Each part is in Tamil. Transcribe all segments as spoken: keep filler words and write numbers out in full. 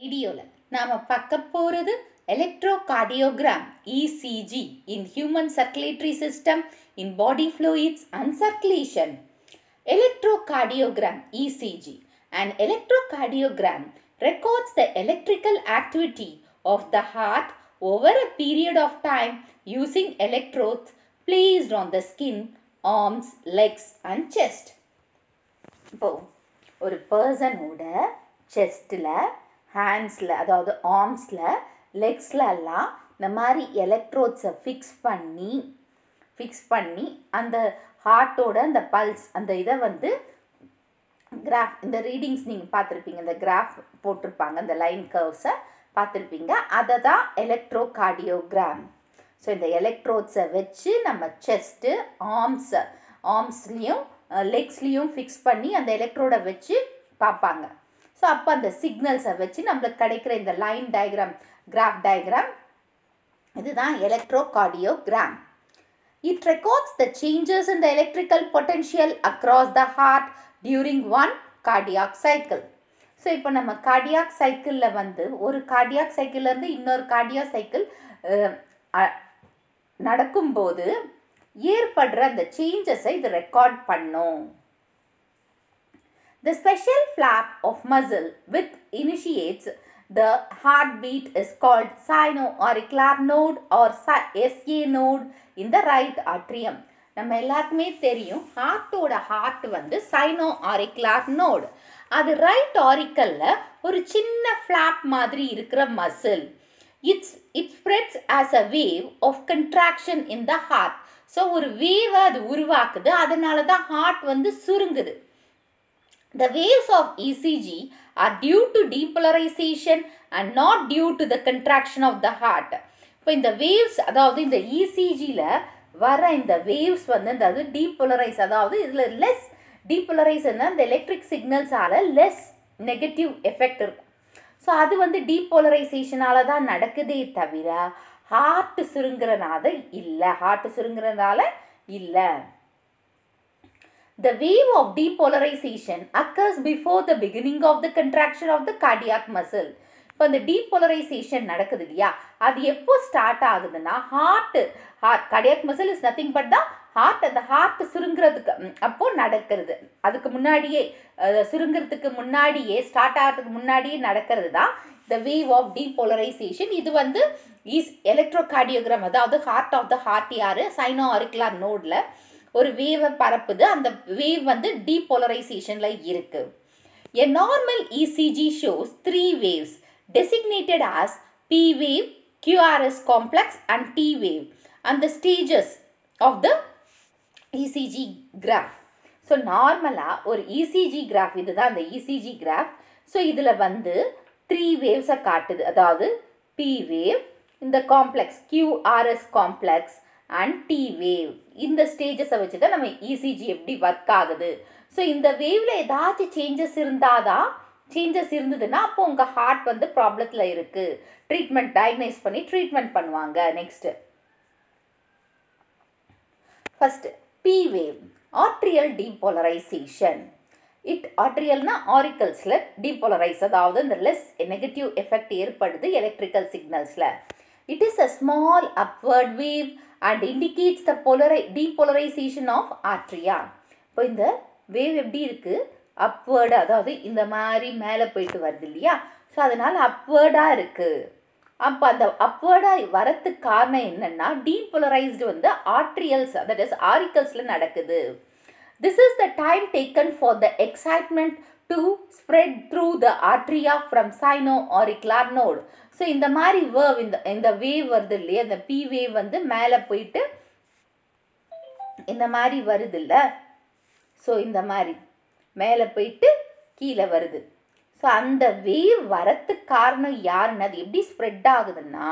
வீடியோல நாம பார்க்க போறது electrocardiogram E C G in human circulatory system, in body fluids and circulation. Electrocardiogram E C G. An electrocardiogram records the electrical activity of the heart over a period of time using electrodes placed on the skin, arms, legs and chest. இப்போ ஒரு பர்சனோட செஸ்ட்ல, ஹேண்ட்ஸ்ல, அதாவது ஆர்ம்ஸ்ல, லெக்ஸ்ல எல்லாம் இந்த மாதிரி எலக்ட்ரோட்ஸை ஃபிக்ஸ் பண்ணி ஃபிக்ஸ் பண்ணி அந்த ஹார்ட்டோட அந்த பல்ஸ் அந்த இதை வந்து கிராஃப், இந்த ரீடிங்ஸ் நீங்கள் பார்த்துருப்பீங்க, இந்த கிராஃப் போட்டிருப்பாங்க, இந்த லைன் கர்வ்ஸை பார்த்துருப்பீங்க, அதை தான் எலக்ட்ரோகார்டியோகிராம். ஸோ இந்த எலக்ட்ரோட்ஸை வச்சு நம்ம செஸ்ட்டு, ஆர்ம்ஸை ஆர்ம்ஸ்லேயும் லெக்ஸ்லேயும் ஃபிக்ஸ் பண்ணி அந்த எலக்ட்ரோடை வச்சு பார்ப்பாங்க. ஸோ அப்போ அந்த சிக்னல்ஸை வச்சு நம்மளுக்கு கிடைக்கிற இந்த லைன் டயக்ராம், கிராஃப் டயக்ராம், இதுதான் electrocardiogram. It records the changes in the electrical potential across the heart during one cardiac cycle. So இப்போ நம்ம கார்டியாக் சைக்கிளில் வந்து ஒரு கார்டியாக் சைக்கிள்லேருந்து இன்னொரு கார்டியாக் சைக்கிள் நடக்கும்போது ஏற்படுற அந்த சேஞ்சஸை இது ரெக்கார்ட் பண்ணும். The special flap of muscle which initiates the heartbeat is called sino auricular node or S A node in the right atrium. நம்ம எல்லாருக்குமே தெரியும், ஹார்ட்டோட ஹார்ட் வந்து சைனோ ஆரிகுலார் நோடு. அது ரைட் ஆரிக்கலில் ஒரு சின்ன ஃப்ளாப் மாதிரி இருக்கிற muscle. It's it spreads as a wave of contraction in the heart. So ஒரு வேவை அது உருவாக்குது, அதனால தான் ஹார்ட் வந்து சுருங்குது. The waves of E C G are due to depolarization and not due to the contraction of the heart. இப்போ இந்த waves, அதாவது இந்த E C Gல வர இந்த waves வந்து அதாவது depolarize, அதாவது இதில் less depolarize என்ன, இந்த electric signalsஆல less negative effect இருக்கும். ஸோ அது வந்து depolarizationஆல தான் நடக்குதே தவிர ஹார்ட் சுருங்குறனால இல்லை, ஹார்ட் சுருங்குறனால இல்லை. The wave of depolarization occurs before the beginning of the contraction of the cardiac muscle. இப்போ இந்த depolarization நடக்குது இல்லையா, அது எப்போ ஸ்டார்ட் ஆகுதுன்னா heart heart cardiac muscle is nothing but the heart. அந்த ஹார்ட் சுருங்குறதுக்கு அப்போ நடக்கிறது, அதுக்கு முன்னாடியே சுருங்குறதுக்கு முன்னாடியே ஸ்டார்ட் ஆகிறதுக்கு முன்னாடியே நடக்கிறது தான் the wave of depolarization. இது வந்து எலக்ட்ரோகார்டியோகிராம், அதாவது ஹார்ட் ஆஃப் த ஹார்ட் யாரு சைனோ ஆரிகுலார் நோட்ல ஒரு வேவை பரப்புது, அந்த வேவ் வந்து டீபோலரைசேஷனில் இருக்கு. A normal E C G shows three waves designated as P wave, Q R S complex and T wave and the stages of the E C G graph. So நார்மலாக ஒரு E C G graph, இதுதான் அந்த E C G graph. So இதில் வந்து த்ரீ வேவ்ஸை காட்டுது, அதாவது P wave, இந்த complex Q R S complex and T wave. இந்த ஸ்டேஜஸை வச்சு தான் நம்ம E C G எப்படி ஒர்க் ஆகுது. ஸோ இந்த வேவ்ல ஏதாச்சும் சேஞ்சஸ் இருந்தாதான், சேஞ்சஸ் இருந்ததுன்னா அப்போ உங்கள் ஹார்ட் வந்து ப்ராப்ளத்தில் இருக்குது, ட்ரீட்மெண்ட் டயக்னைஸ் பண்ணி ட்ரீட்மெண்ட் பண்ணுவாங்க. Next first P wave, atrial depolarization. It ஆர்ட்ரியல்னா ஆரிக்கல்ஸில் டீபோலரைஸ், அதாவது இந்த லெஸ் நெகட்டிவ் எஃபெக்ட் ஏற்படுது எலக்ட்ரிக்கல் சிக்னல்ஸில். It is a small upward wave and indicates the depolarization of atria. இப்போ இந்த வேவ் எப்படி இருக்குது, அப்வேர்டு, அதாவது இந்த மாதிரி மேலே போயிட்டு வருது இல்லையா, ஸோ அதனால் அப்வேர்டாக இருக்குது. அப்போ அந்த அப்வேர்டாக வரத்துக்கு காரணம் என்னென்னா டீபோலரைஸ்டு வந்து ஆர்ட்ரியல்ஸ், தட் இஸ் ஆரிக்கல்ஸில் நடக்குது. This is the time taken for the excitement to spread through the arteria from sino-auricular node. So, இந்த மாதிரி வேவ், இந்த இந்த வேவ் வருது இல்லையா, இந்த P வேவ் வந்து மேலே போயிட்டு இந்த மாதிரி வருது இல்லை, ஸோ இந்த மாதிரி மேலே போயிட்டு கீழே வருது. ஸோ அந்த வேவ் வரத்துக்கு காரணம் யாருன்னு, அது எப்படி ஸ்ப்ரெட் ஆகுதுன்னா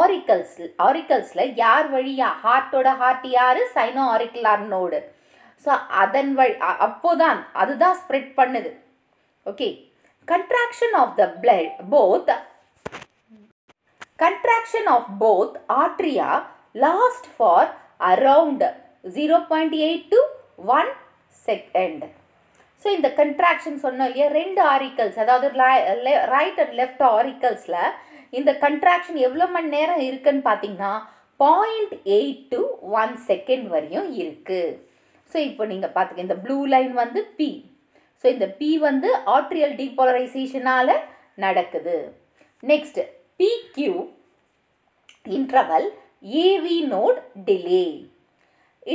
ஆரிக்கல்ஸ், ஆரிக்கல்ஸில் யார் வழியா, ஹார்ட்டோட ஹார்ட் யார் சைனோ-ஆரிகுலார் நோடு. ஸோ அதன் வழி அப்போதான் அதுதான் ஸ்ப்ரெட் பண்ணுது. Okay, contraction of the blood both contraction of both atria last for around zero point eight to one second. So in the contraction சொன்னல்லையா ரெண்டு ஆரிக்கல்ஸ் அதாவது right and left auricalsல இந்த contraction எவ்வளவு மணி நேரம் இருக்குன்னு பாத்தீங்கன்னா zero point eight to one second வரையும் இருக்கு. So இப்போ நீங்க பாத்துங்க இந்த blue line வந்து P. So இந்த P வந்து arterial depolarization ஆல நடக்குது. Next P Q interval A V node delay.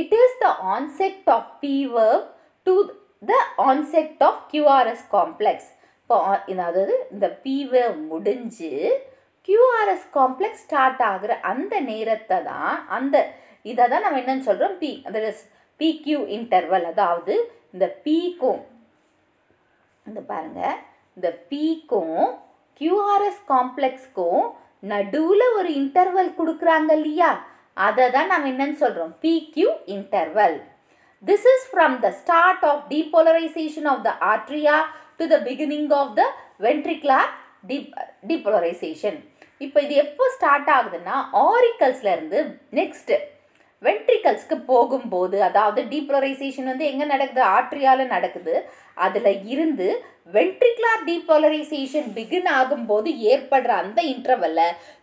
It is the onset of P wave to the onset of Q R S complex. The P wave mudinju Q R S complex start ஆகுற அந்த நேரத்தை தான் அந்த இத தான் நாம என்ன சொல்றோம் P that is P Q interval. அதாவது இந்த P க்கும் இந்த பாருங்க இந்த P க்கும் Q R S complex க்கும் நடுவுல ஒரு இன்டர்வல் குடுக்குறாங்க இல்லையா அதை தான் நாம என்ன சொல்றோம் P Q interval. This is from the start of depolarization of the arteria to the beginning of the ventricular depolarization. இப்போ இது எப்போ ஸ்டார்ட் ஆகுதுன்னா ஆரிக்கல்ஸ்ல இருந்து நெக்ஸ்ட் வென்ட்ரிகல்ஸ்க்கு போகும்போது அதாவது டீபோலரைசேஷன் வந்து எங்க நடக்குது ஆர்ட்ரியால நடக்குது அதுல இருந்து வென்ட்ரிகுலர் டீபோலரைசேஷன் begin ஆகும்போது ஏற்படுற அந்த இன்டர்வல்ல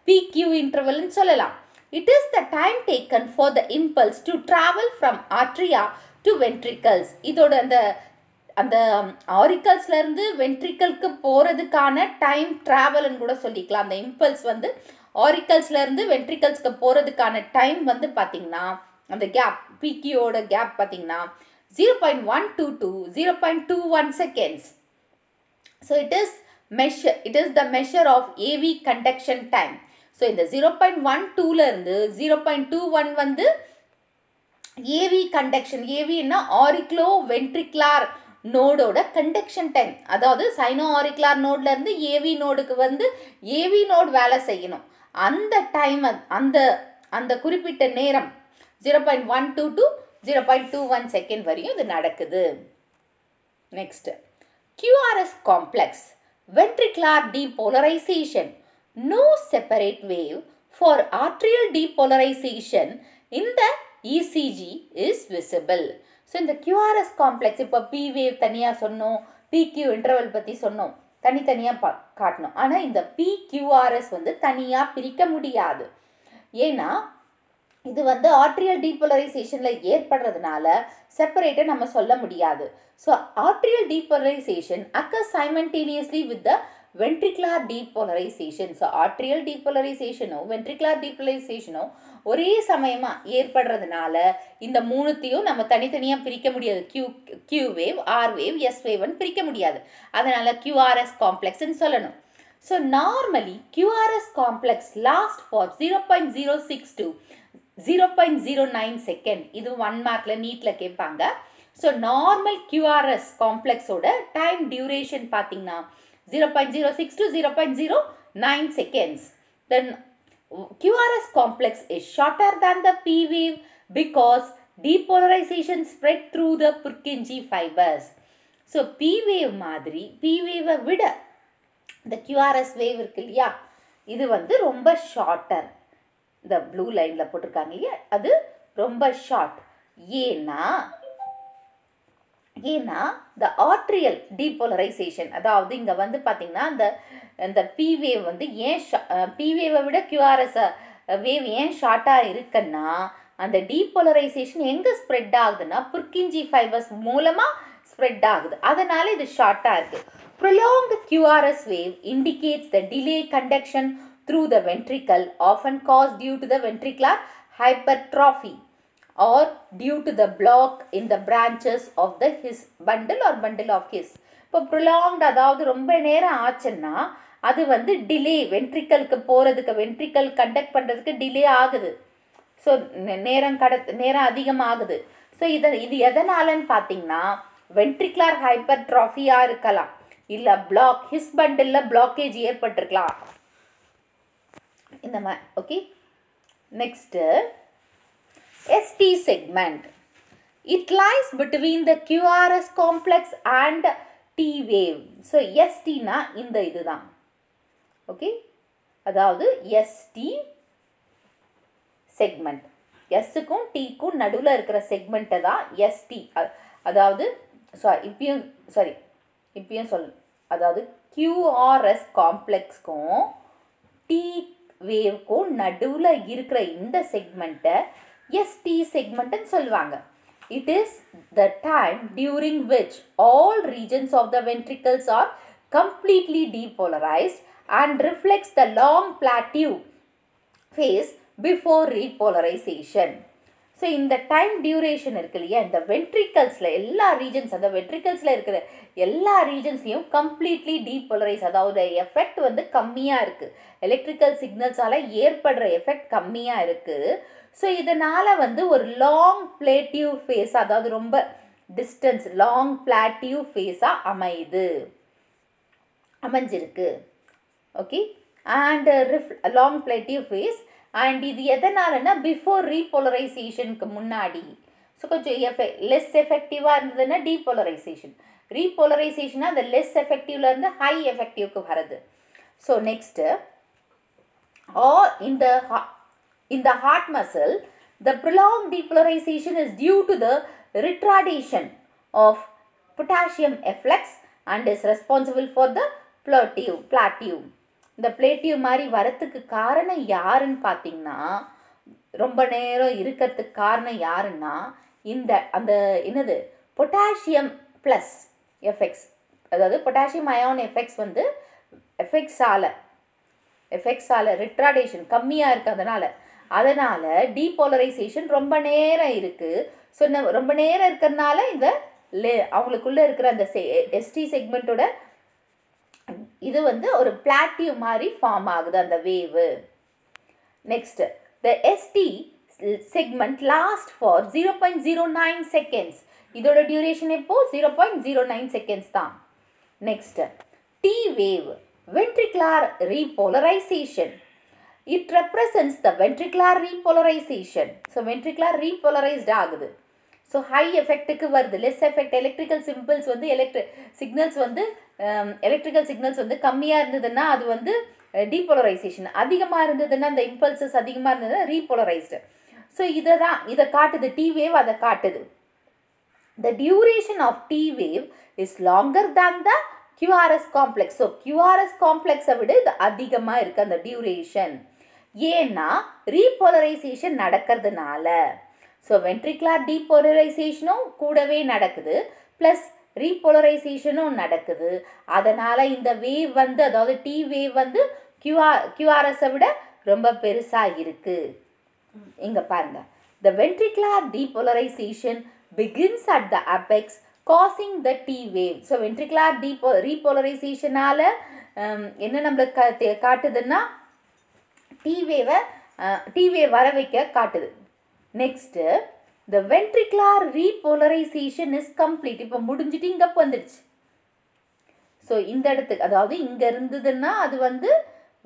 P Q interval ன்னு சொல்லலாம். It is the time taken for the impulse to travel from arteria to ventricles. இதோட அந்த அந்த ஆரிக்கல்ஸ்ல இருந்து வென்ட்ரிகல்க்கு போறதுக்கான டைம் டிராவல் ன்னு கூட சொல்லிக்கலாம். அந்த இம்பல்ஸ் வந்து ஆரிக்கல்ஸ்ல இருந்து வென்ட்ரிகல்ஸ்க்கு போறதுக்கான டைம் வந்து பாத்தீங்கன்னா அந்த கேப் P Q ஓட கேப் பாத்தீங்கன்னா zero point one two to zero point two one seconds. So it is measure it is the measure of A V conduction time. So இந்த zero point one two ல இருந்து zero point two one வந்து A V conduction A V ன்னா auriculo ventricular node ஓட conduction time அதாவது sino auricular node ல இருந்து A V nodeக்கு வந்து A V node வேலை செய்யணும் அந்த டைம் அந்த அந்த குறிப்பிட்ட நேரம் zero point one two to zero point two one second வரையும் இது நடக்குது. Next Q R S complex ventricular depolarization no separate wave for arterial depolarization in the E C G is visible. So in the Q R S complex இப்போ P wave தனியா சொன்னோம் P Q interval பத்தி சொன்னோம் தனித்தனியா காட்டணும். ஆனா இந்த P Q R S வந்து தனியா பிரிக்க முடியாது. ஏனா இது வந்து arterial depolarizationல ஏற்படுறதுனால செப்பரேட்டா நம்ம சொல்ல முடியாது. So arterial depolarization occurs simultaneously with the ventricular depolarization. So arterial depolarization O ventricular depolarization ஓ ஒரே சமயமா ஏற்படுறதுனால இந்த மூணுத்தையும் நம்ம தனித்தனியா பிரிக்க முடியாது. Q Q wave, R wave, S wave ன்னு பிரிக்க முடியாது. அதனால Q R S complex ன்னு சொல்லணும். So normally Q R S complex last for zero point zero six to zero point zero nine second. இது one markல நீட்ல கேட்பாங்க. So normal Q R S complex ஓட time duration பாத்தீங்கன்னா zero point zero six to zero point zero nine seconds. Then Q R S complex is shorter than the P wave because depolarization spread through the Purkinje fibers. So P wave மாதிரி P wave விட the Q R S wave இருக்கு இல்லையா இது வந்து ரொம்ப shorter. The blue line ல போட்டுருக்காங்க இல்லையா அது ரொம்ப short. ஏன்னா ஏன்னா the arterial depolarization அதாவது இங்க வந்து பாத்தீங்கன்னா அந்த அந்த P wave வந்து ஏன் P wave விட Q R S wave ஏன் ஷார்ட்டா இருக்குன்னா அந்த depolarization எங்க ஸ்ப்ரெட் ஆகுதுன்னா Purkinje fibers மூலமா ஸ்ப்ரெட் ஆகுது அதனால இது ஷார்ட்டா இருக்கு. Prolonged Q R S wave indicates the delay conduction through the ventricle often caused due to the ventricular hypertrophy or due to the block in the branches of the his bundle or bundle of his. இப்போ prolonged அதாவது ரொம்ப நேரம் ஆச்சுன்னா அது வந்து டிலே வென்ட்ரிக்கலுக்கு போறதுக்கு வென்ட்ரிக்கல் கண்டக்ட் பண்றதுக்கு டிலே ஆகுது. ஸோ நேரம் கட நேரம் அதிகமாகுது. ஸோ இதை இது எதனாலன்னு பார்த்தீங்கன்னா வென்ட்ரிகுலர் ஹைப்பர்ட்ராஃபியா இருக்கலாம் இல்லை பிளாக் ஹிஸ் பண்டில்ல பிளாக்கேஜ் ஏற்பட்டிருக்கலாம் இந்த மாதிரி. Okay next S T segment. It lies between the Q R S complex and T wave. So S T na இந்த இதுதான். Okay? அதாவது S T segment. S க்கும் T க்கும் நடுவுல இருக்கிற செக்மெண்ட் தான் S T. அதாவது sorry இப்பயும் sorry இப்பயும் சொல் அதாவது Q R S complex க்கும் T wave க்கும் நடுவுல இருக்கிற இந்த segment S T segment ன்னு சொல்வாங்க. It is the time during which all regions of the ventricles are completely depolarized and reflects the long plateau phase before repolarization. So, in the time duration இருக்குல்லியா, இந்த ventriclesல எல்லா regions, அந்த ventriclesல இருக்கிற எல்லா regionsலியும் completely depolarize, அதாவது effect வந்து கம்மியா இருக்கு. Electrical signals ஆல ஏற்படுற effect கம்மியா இருக்கு. So, இதனால வந்து ஒரு long plateau phase, அதாவது ரொம்ப distance, long plateau phase அமைது. அமைஞ்சிருக்கு. Okay? And uh, long plateau phase. And இது எதனாலன்னா before repolarization க்கு முன்னாடி ஸோ கொஞ்சம் less effective இருந்ததுன்னா depolarization, repolarization அந்த less effective இருந்து high effective க்கு வருது. So next, or in the in the heart muscle, the prolonged depolarization is due to the retardation of potassium efflux and is responsible for the plateau. plateau. இந்த பிளேட்டியூ மாதிரி வரத்துக்கு காரணம் யாருன்னு பார்த்தீங்கன்னா ரொம்ப நேரம் இருக்கிறதுக்கு காரணம் யாருன்னா இந்த அந்த என்னது பொட்டாசியம் ப்ளஸ் எஃபெக்ட்ஸ், அதாவது பொட்டாசியம் அயான் எஃபெக்ட்ஸ் வந்து எஃபெக்ட்ஸால் எஃபெக்ட்ஸால் ரிட்ராடேஷன் கம்மியாக இருக்கிறதுனால அதனால் டீபோலரைசேஷன் ரொம்ப நேரம் இருக்குது. ஸோ ரொம்ப நேரம் இருக்கிறதுனால இந்த லே அவங்களுக்குள்ளே இருக்கிற அந்த எஸ்டி செக்மெண்ட்டோட இது வந்து ஒரு பிளாட்டியூ மாதிரி ஃபார்ம் ஆகுது அந்த wave. Next, the ST segment last for zero point zero nine seconds. இதோட டியூரேஷன் எப்போ zero point zero nine seconds தான். Next, T wave ventricular repolarization. It represents the ventricular repolarization. So ventricular repolarized ஆகுது. ஸோ ஹை எஃபெக்ட்டுக்கு வருது, லெஸ் எஃபெக்ட். எலக்ட்ரிக்கல் சிம்பிள்ஸ் வந்து எலக்ட்ரி சிக்னல்ஸ் வந்து எலக்ட்ரிக்கல் சிக்னல்ஸ் வந்து கம்மியாக இருந்ததுன்னா அது வந்து டீபோலரைசேஷன், அதிகமாக இருந்ததுன்னா அந்த இம்பல்சஸ் அதிகமாக இருந்ததுன்னா ரீபோலரைஸ்டு. ஸோ இதை தான் இதை காட்டுது, டி வேவ் அதை காட்டுது. The duration of T wave is longer than the QRS complex. So QRS காம்ப்ளெக்ஸை விட இது அதிகமாக இருக்குது அந்த டியூரேஷன். ஏன்னா ரீபோலரைசேஷன் நடக்கிறதுனால ஸோ வென்ட்ரிகுலார் டீபோலரைசேஷனும் கூடவே நடக்குது, ப்ளஸ் ரீபோலரைசேஷனும் நடக்குது. அதனால் இந்த வேவ் வந்து அதாவது டி வேவ் வந்து கியூஆர் கியூஆர்எஸை விட ரொம்ப பெருசாக இருக்குது. இங்கே பாருங்கள், the ventricular depolarization begins at the apex causing the T wave. So ventricular depot ரீபோலரைசேஷனால் என்ன நம்மளுக்கு காட்டுதுன்னா டி வேவை டி வேவ் வர வைக்க காட்டுது. Next, the ventricular repolarization is complete. இப்போ முடிஞ்சிட்டு இங்கே வந்துடுச்சு. ஸோ இந்த இடத்துக்கு அதாவது இங்கே இருந்ததுன்னா அது வந்து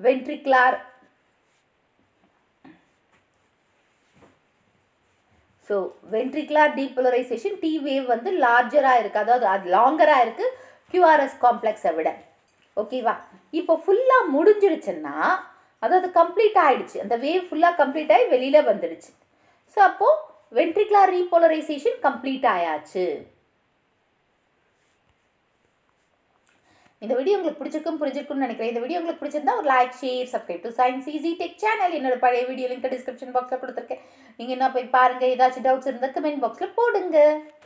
ventricular. So ventricular depolarization T wave வந்து லார்ஜராக இருக்குது, அதாவது அது லாங்கராக இருக்குது கியூஆர்எஸ் காம்ப்ளெக்ஸை விட. ஓகேவா, இப்போ ஃபுல்லாக முடிஞ்சிடுச்சுன்னா அதாவது கம்ப்ளீட் ஆகிடுச்சு, அந்த வேவ் ஃபுல்லாக கம்ப்ளீட் ஆகி வெளியில் வந்துடுச்சு. ஸோ அப்போது வென்ட்ரிகுலார் ரீபோலரைசேஷன் கம்ப்ளீட் ஆயாச்சு. இந்த வீடியோ உங்களுக்கு பிடிச்சிருக்கும் புரிஞ்சிருக்கும்னு நினைக்கிறேன். இந்த வீடியோ உங்களுக்கு பிடிச்சிருந்தா ஒரு like, share, subscribe to Science Easy Tech channel. என்னோட பழைய வீடியோ லிங்க் டிஸ்கிரிப்ஷன் பாக்ஸில் கொடுத்துருக்கேன், நீங்கள் என்ன போய் பாருங்கள். ஏதாச்சும் டவுட்ஸ் இருந்தால் கமெண்ட் பாக்ஸில் போடுங்க.